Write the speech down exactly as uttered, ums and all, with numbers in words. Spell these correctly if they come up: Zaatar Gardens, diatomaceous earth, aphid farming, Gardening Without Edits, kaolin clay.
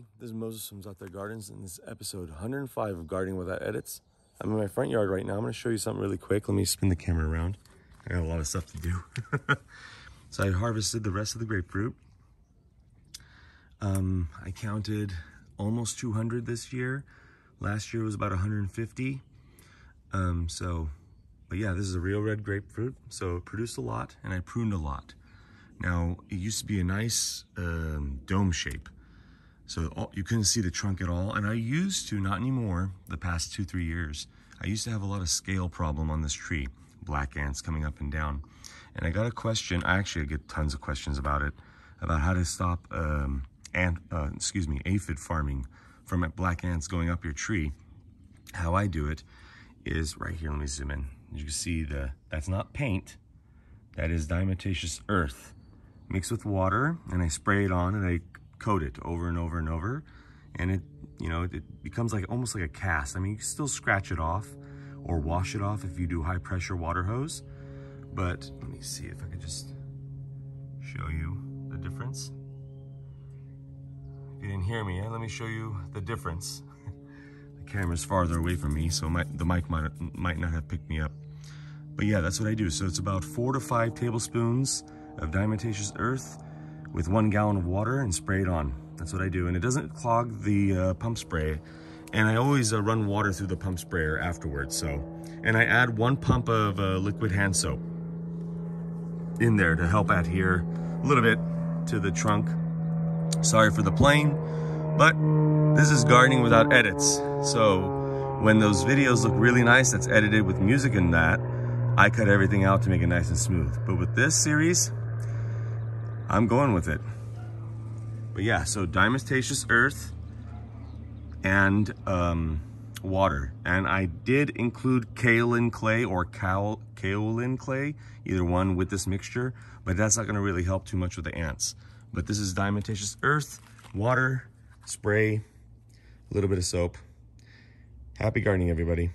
everybody. This is Moses from Zaatar Gardens, and this is episode one hundred five of Gardening Without Edits. I'm in my front yard right now. I'm going to show you something really quick. Let me spin the camera around. I got a lot of stuff to do. So I harvested the rest of the grapefruit. Um, I counted almost two hundred this year. Last year was about one hundred fifty. Um, so, but yeah, this is a real red grapefruit. So it produced a lot, and I pruned a lot. Now, it used to be a nice um, dome shape, so all, you couldn't see the trunk at all. And I used to, not anymore, the past two, three years, I used to have a lot of scale problem on this tree, black ants coming up and down. And I got a question, I actually get tons of questions about it, about how to stop um, ant, uh, excuse me, aphid farming from black ants going up your tree. How I do it is right here, let me zoom in. You can see the that's not paint, that is diatomaceous earth. Mixed with water, and I spray it on and I coat it over and over and over, and it you know it, it becomes like almost like a cast. I mean, you can still scratch it off or wash it off if you do high pressure water hose, but let me see if I could just show you the difference. If you didn't hear me, let me show you the difference. The camera's farther away from me, so my, the mic might, might not have picked me up, but yeah, that's what I do. So it's about four to five tablespoons of diatomaceous earth with one gallon of water, and spray it on. That's what I do, and it doesn't clog the uh, pump spray, and I always uh, run water through the pump sprayer afterwards. So, and I add one pump of uh, liquid hand soap in there to help adhere a little bit to the trunk. Sorry for the plane, but this is Gardening Without Edits. So when those videos look really nice, that's edited with music and that, I cut everything out to make it nice and smooth. But with this series, I'm going with it. But yeah, so diatomaceous earth and um, water. And I did include kaolin clay or kaol kaolin clay, either one, with this mixture, but that's not gonna really help too much with the ants. But this is diatomaceous earth, water, spray, a little bit of soap. Happy gardening, everybody.